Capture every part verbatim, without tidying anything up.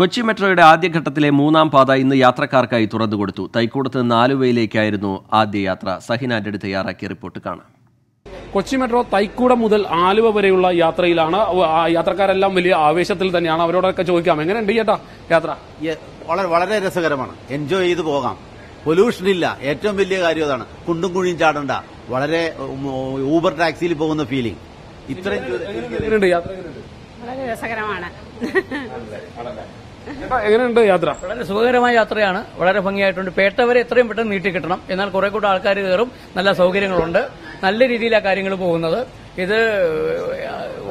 കൊച്ചി മെട്രോയുടെ ആദ്യഘട്ടത്തിലെ മൂന്നാം പാത ഇന്ന് യാത്രക്കാർക്കായി തുറന്നുകൊടുത്തു. തൈക്കൂടത്ത് നിന്ന് ആലുവയിലേക്കായിരുന്നു ആദ്യ യാത്ര. സഹിൻ ആന്റണി തയ്യാറാക്കിയ റിപ്പോർട്ട് കാണാം. കൊച്ചി മെട്രോ തൈക്കൂടം മുതൽ ആലുവ വരെയുള്ള യാത്രയിലാണ്. യാത്രക്കാരെല്ലാം വലിയ ആവേശത്തിൽ തന്നെയാണ്. അവരോടൊക്കെ ചോദിക്കാം, എങ്ങനെയുണ്ട് ചേട്ടാ യാത്ര? വളരെ രസകരമാണ്, എൻജോയ് ചെയ്ത് പോകാം. പൊല്യൂഷൻ ഇല്ല, ഏറ്റവും വലിയ കാര്യം അതാണ്. കുണ്ടും കുഴിയും ചാടണ്ട, വളരെ ഊബർ ടാക്സിയിൽ പോകുന്ന ഫീലിംഗ്. ഇത്രയും യാത്ര വളരെ രസകരമാണ്. എങ്ങനെയുണ്ട് യാത്ര? വളരെ സുഖകരമായ യാത്രയാണ്, വളരെ ഭംഗിയായിട്ടുണ്ട്. പേട്ട വരെ എത്രയും പെട്ടെന്ന് നീട്ടി കിട്ടണം, എന്നാൽ കുറെ കൂടെ ആൾക്കാർ കയറും. നല്ല സൗകര്യങ്ങളുണ്ട്, നല്ല രീതിയിലാണ് കാര്യങ്ങൾ പോകുന്നത്. ഇത്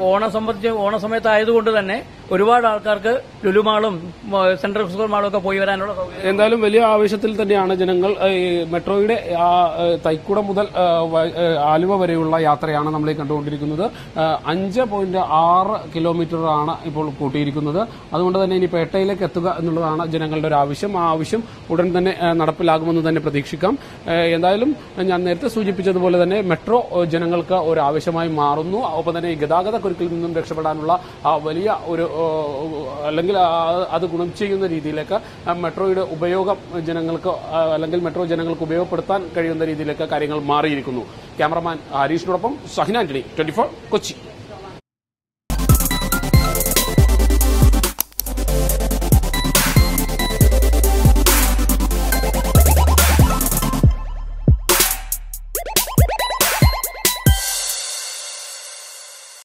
ഓണ സംബന്ധിച്ച് ഓണ സമയത്തായതുകൊണ്ട് തന്നെ ഒരുപാട് ആൾക്കാർക്ക് ലുലുമാളും സെൻട്രൽ സ്ക്വയർ മാളും ഒക്കെ പോയി വരാനുള്ള എന്തായാലും വലിയ ആവേശത്തിൽ തന്നെയാണ് ജനങ്ങൾ. മെട്രോയുടെ തൈക്കൂടം മുതൽ ആലുവ വരെയുള്ള യാത്രയാണ് നമ്മൾ കണ്ടുകൊണ്ടിരിക്കുന്നത്. അഞ്ച് പോയിന്റ് ആറ് കിലോമീറ്ററാണ് ഇപ്പോൾ കൂട്ടിയിരിക്കുന്നത്. അതുകൊണ്ട് തന്നെ ഇനി പേട്ടയിലേക്ക് എത്തുക എന്നുള്ളതാണ് ജനങ്ങളുടെ ഒരു ആവശ്യം. ആ ആവശ്യം ഉടൻ തന്നെ നടപ്പിലാകുമെന്ന് തന്നെ പ്രതീക്ഷിക്കാം. എന്തായാലും ഞാൻ നേരത്തെ സൂചിപ്പിച്ചതുപോലെ തന്നെ മെട്രോ ജനങ്ങൾക്ക് ഒരു ആവശ്യമായി മാറുന്നു. ഒപ്പം തന്നെ ഈ ഗതാഗത കുരുക്കിൽ നിന്നും രക്ഷപ്പെടാനുള്ള വലിയ ഒരു അല്ലെങ്കിൽ അത് ഗുണം ചെയ്യുന്ന രീതിയിലേക്ക് മെട്രോയുടെ ഉപയോഗം ജനങ്ങൾക്ക് അല്ലെങ്കിൽ മെട്രോ ജനങ്ങൾക്ക് ഉപയോഗപ്പെടുത്താൻ കഴിയുന്ന രീതിയിലേക്ക് കാര്യങ്ങൾ മാറിയിരിക്കുന്നു. ക്യാമറമാൻ ഹരീഷിനോടൊപ്പം സഹിൻ ആന്റണി, ട്വന്റി ഫോർ കൊച്ചി.